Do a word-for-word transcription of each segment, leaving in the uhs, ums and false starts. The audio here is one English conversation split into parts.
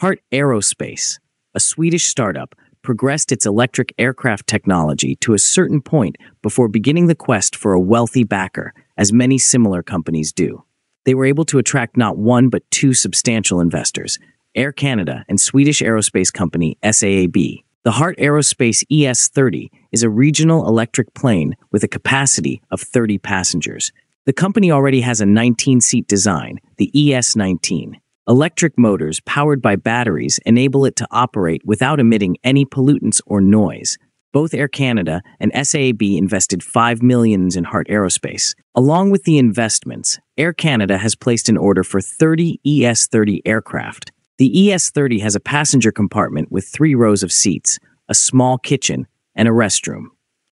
Heart Aerospace, a Swedish startup, progressed its electric aircraft technology to a certain point before beginning the quest for a wealthy backer, as many similar companies do. They were able to attract not one but two substantial investors, Air Canada and Swedish aerospace company S A A B. The Heart Aerospace E S thirty is a regional electric plane with a capacity of thirty passengers. The company already has a nineteen-seat design, the E S nineteen. Electric motors powered by batteries enable it to operate without emitting any pollutants or noise. Both Air Canada and S A A B invested five million dollars in Heart Aerospace. Along with the investments, Air Canada has placed an order for thirty E S thirty aircraft. The E S thirty has a passenger compartment with three rows of seats, a small kitchen, and a restroom.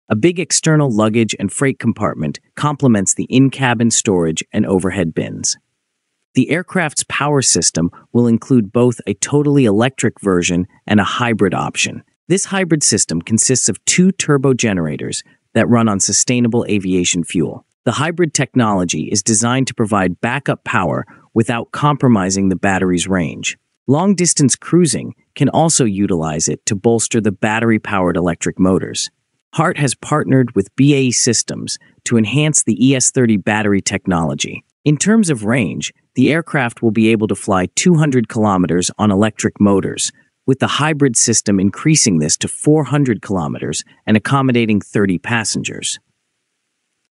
A big external luggage and freight compartment complements the in-cabin storage and overhead bins. The aircraft's power system will include both a totally electric version and a hybrid option. This hybrid system consists of two turbo generators that run on sustainable aviation fuel. The hybrid technology is designed to provide backup power without compromising the battery's range. Long-distance cruising can also utilize it to bolster the battery-powered electric motors. Heart has partnered with B A E Systems to enhance the E S thirty battery technology. In terms of range, the aircraft will be able to fly two hundred kilometers on electric motors, with the hybrid system increasing this to four hundred kilometers and accommodating thirty passengers.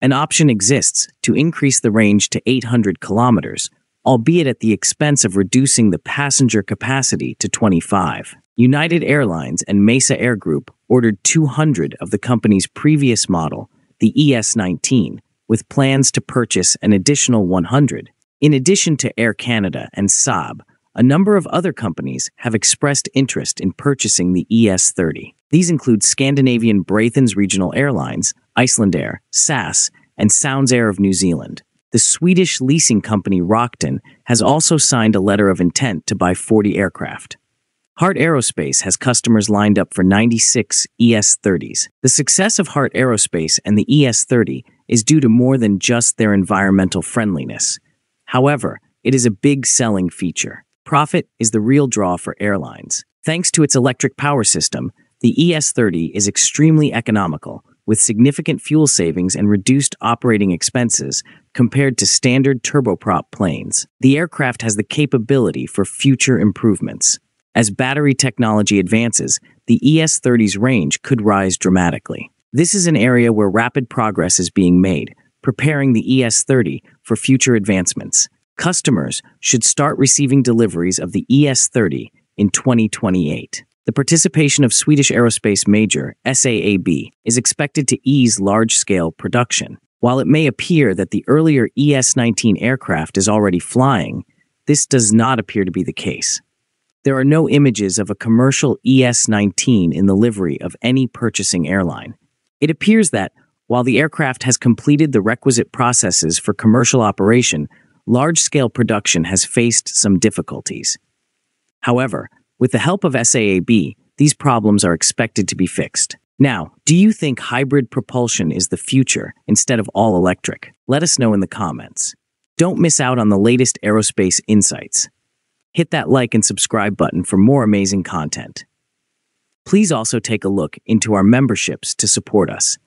An option exists to increase the range to eight hundred kilometers, albeit at the expense of reducing the passenger capacity to twenty-five. United Airlines and Mesa Air Group ordered two hundred of the company's previous model, the E S nineteen, with plans to purchase an additional one hundred. In addition to Air Canada and S A A B, a number of other companies have expressed interest in purchasing the E S thirty. These include Scandinavian Braathens Regional Airlines, Icelandair, S A S, and Sounds Air of New Zealand. The Swedish leasing company Rockton has also signed a letter of intent to buy forty aircraft. Heart Aerospace has customers lined up for ninety-six E S thirties. The success of Heart Aerospace and the E S thirty is due to more than just their environmental friendliness. However, it is a big selling feature. Profit is the real draw for airlines. Thanks to its electric power system, the E S thirty is extremely economical, with significant fuel savings and reduced operating expenses compared to standard turboprop planes. The aircraft has the capability for future improvements. As battery technology advances, the E S thirty's range could rise dramatically. This is an area where rapid progress is being made, preparing the E S thirty for future advancements. Customers should start receiving deliveries of the E S thirty in twenty twenty-eight. The participation of Swedish aerospace major S A A B is expected to ease large-scale production. While it may appear that the earlier E S nineteen aircraft is already flying, this does not appear to be the case. There are no images of a commercial E S nineteen in the livery of any purchasing airline. It appears that, while the aircraft has completed the requisite processes for commercial operation, large-scale production has faced some difficulties. However, with the help of S A A B, these problems are expected to be fixed. Now, do you think hybrid propulsion is the future instead of all electric? Let us know in the comments. Don't miss out on the latest aerospace insights. Hit that like and subscribe button for more amazing content. Please also take a look into our memberships to support us.